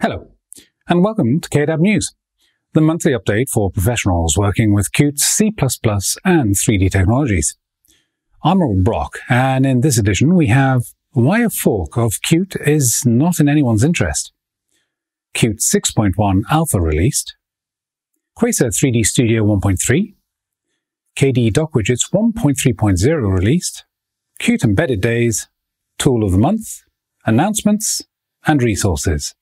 Hello, and welcome to KDAB News, the monthly update for professionals working with Qt, C++, and 3D technologies. I'm Rob Brock, and in this edition we have why a fork of Qt is not in anyone's interest, Qt 6.1 alpha released, Quasar 3D Studio 1.3, KDE DocWidgets 1.3.0 released, Qt Embedded Days, Tool of the Month, announcements, and resources.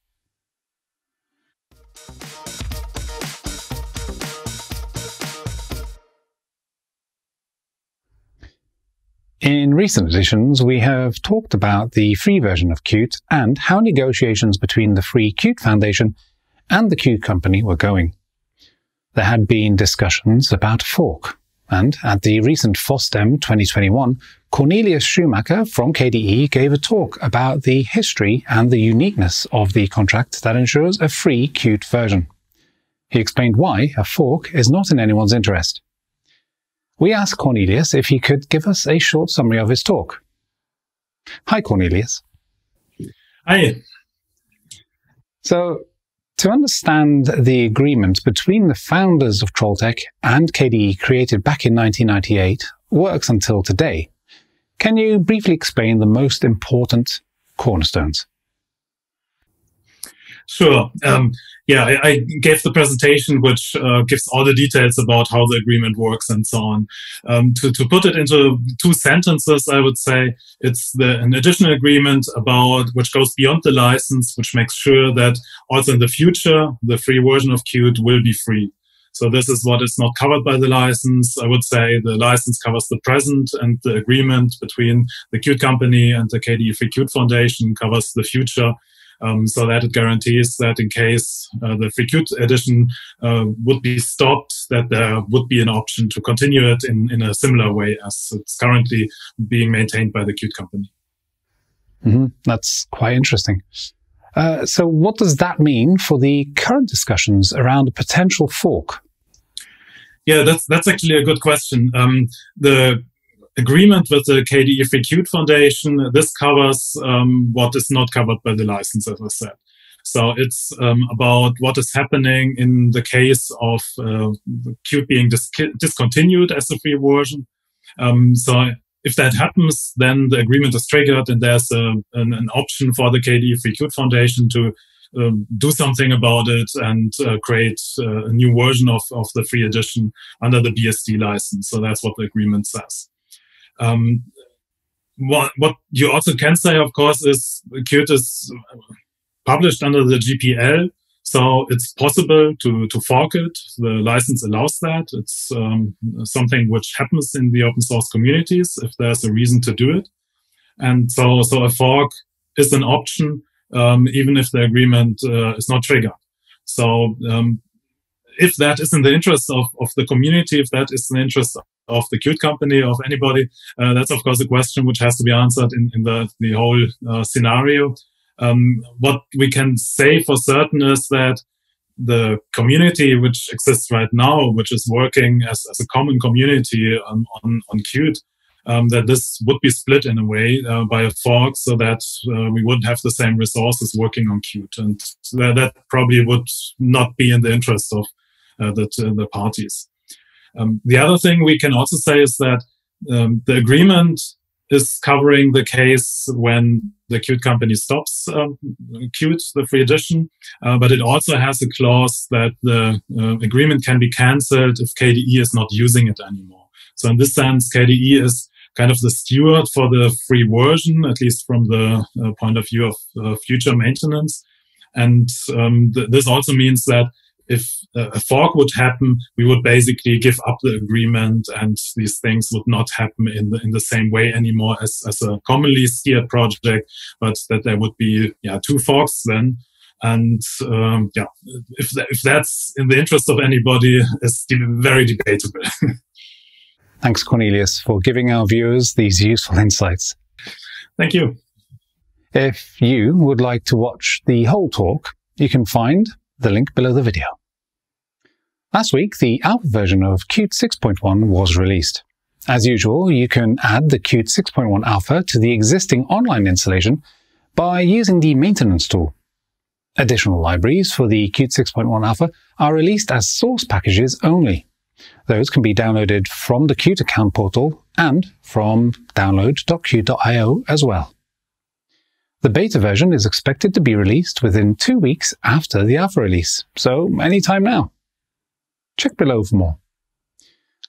In recent editions, we have talked about the free version of Qt and how negotiations between the Free Qt Foundation and the Qt Company were going. There had been discussions about fork, and at the recent FOSDEM 2021, Cornelius Schumacher from KDE gave a talk about the history and the uniqueness of the contract that ensures a free Qt version. He explained why a fork is not in anyone's interest. We asked Cornelius if he could give us a short summary of his talk. Hi, Cornelius. Hi. So, to understand the agreement between the founders of Trolltech and KDE created back in 1998 works until today, can you briefly explain the most important cornerstones? Sure. I gave the presentation which gives all the details about how the agreement works and so on. To put it into two sentences, I would say it's an additional agreement about which goes beyond the license, which makes sure that also in the future, the free version of Qt will be free. So this is what is not covered by the license. I would say the license covers the present, and the agreement between the Qt Company and the KDE Free Qt Foundation covers the future. So that it guarantees that in case the Free Qt edition would be stopped, that there would be an option to continue it in a similar way as it's currently being maintained by the Qt Company. Mm-hmm. That's quite interesting. So what does that mean for the current discussions around a potential fork? Yeah, that's actually a good question. The agreement with the KDE Free Qt Foundation, this covers what is not covered by the license, as I said. So it's about what is happening in the case of Qt being discontinued as a free version. So if that happens, then the agreement is triggered and there's an option for the KDE Free Qt Foundation to do something about it and create a new version of the free edition under the BSD license. So that's what the agreement says. What you also can say, of course, is Qt is published under the GPL, so it's possible to fork it. The license allows that. It's something which happens in the open source communities if there's a reason to do it. And so a fork is an option, even if the agreement is not triggered. So if that is in the interest of the community, if that is in the interest of the Qt Company, of anybody, that's of course a question which has to be answered in the whole scenario. What we can say for certain is that the community which exists right now, which is working as a common community on Qt, that this would be split in a way by a fork, so that we wouldn't have the same resources working on Qt. And that probably would not be in the interest of the parties. The other thing we can also say is that the agreement is covering the case when the Qt Company stops Qt, the free edition, but it also has a clause that the agreement can be cancelled if KDE is not using it anymore. So in this sense, KDE is kind of the steward for the free version, at least from the point of view of future maintenance. And this also means that if a fork would happen, we would basically give up the agreement, and these things would not happen in the same way anymore as a commonly steered project, but that there would be two forks then. And if that's in the interest of anybody, it's very debatable. Thanks, Cornelius, for giving our viewers these useful insights. Thank you. If you would like to watch the whole talk, you can find the link below the video. Last week, the alpha version of Qt 6.1 was released. As usual, you can add the Qt 6.1 alpha to the existing online installation by using the maintenance tool. Additional libraries for the Qt 6.1 Alpha are released as source packages only. Those can be downloaded from the Qt account portal and from download.qt.io as well. The beta version is expected to be released within 2 weeks after the alpha release, so anytime now. Check below for more.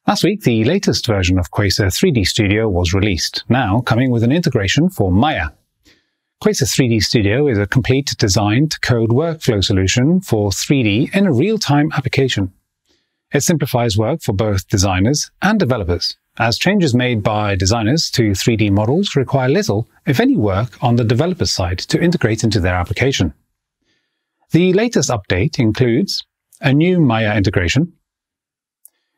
Last week, the latest version of Quasar 3D Studio was released, now coming with an integration for Maya. Quasar 3D Studio is a complete design-to-code workflow solution for 3D in a real-time application. It simplifies work for both designers and developers, as changes made by designers to 3D models require little, if any, work on the developer's side to integrate into their application. The latest update includes a new Maya integration,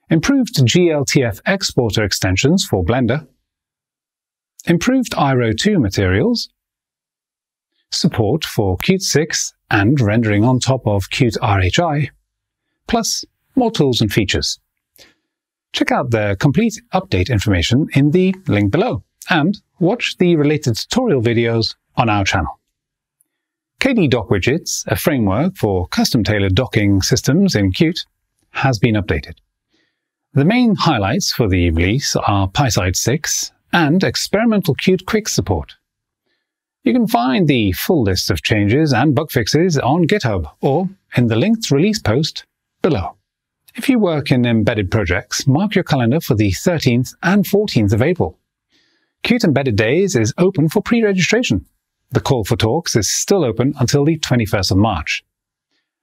improved GLTF exporter extensions for Blender, improved iRO2 materials, support for Qt 6 and rendering on top of Qt RHI, plus more tools and features. Check out the complete update information in the link below, and watch the related tutorial videos on our channel. KD Dock Widgets, a framework for custom-tailored docking systems in Qt, has been updated. The main highlights for the release are PySide 6 and experimental Qt Quick support. You can find the full list of changes and bug fixes on GitHub or in the linked release post below. If you work in embedded projects, mark your calendar for the 13th and 14th of April. Qt Embedded Days is open for pre-registration. The call for talks is still open until the 21st of March.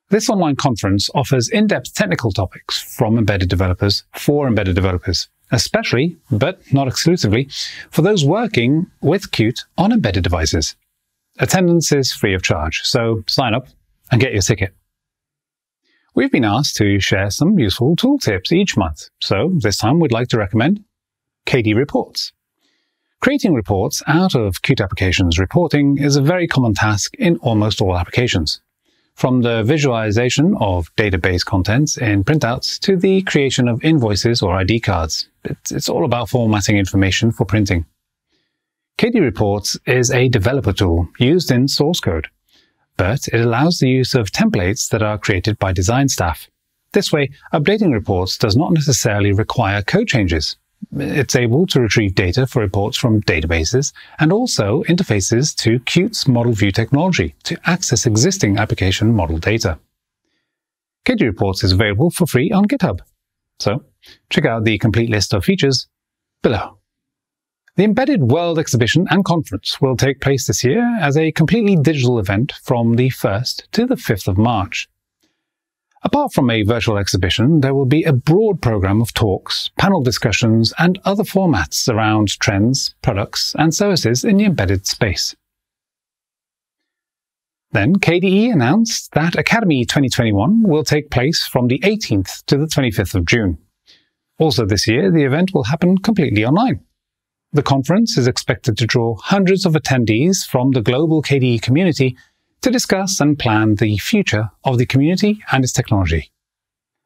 This online conference offers in-depth technical topics from embedded developers for embedded developers, especially, but not exclusively, for those working with Qt on embedded devices. Attendance is free of charge, so sign up and get your ticket. We've been asked to share some useful tool tips each month, so this time we'd like to recommend KD Reports. Creating reports out of Qt applications reporting is a very common task in almost all applications, from the visualization of database contents in printouts to the creation of invoices or ID cards. It's all about formatting information for printing. KD Reports is a developer tool used in source code, but it allows the use of templates that are created by design staff. This way, updating reports does not necessarily require code changes. It's able to retrieve data for reports from databases and also interfaces to Qt's Model View technology to access existing application model data. KD Reports is available for free on GitHub, so check out the complete list of features below. The Embedded World Exhibition and Conference will take place this year as a completely digital event from the 1st to the 5th of March. Apart from a virtual exhibition, there will be a broad program of talks, panel discussions, and other formats around trends, products, and services in the embedded space. Then KDE announced that Academy 2021 will take place from the 18th to the 25th of June. Also this year, the event will happen completely online. The conference is expected to draw hundreds of attendees from the global KDE community to discuss and plan the future of the community and its technology.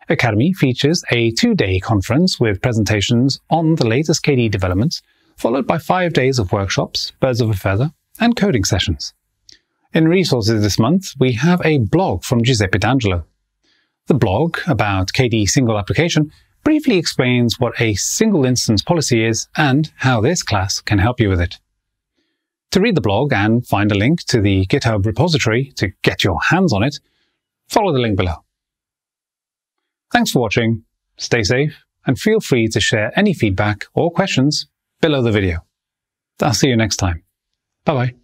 Academy features a 2-day conference with presentations on the latest KDE developments, followed by 5 days of workshops, birds of a feather, and coding sessions. In resources this month, we have a blog from Giuseppe D'Angelo. The blog, about KDE single application, briefly explains what a single instance policy is and how this class can help you with it. To read the blog and find a link to the GitHub repository to get your hands on it, follow the link below. Thanks for watching, stay safe, and feel free to share any feedback or questions below the video. I'll see you next time. Bye-bye.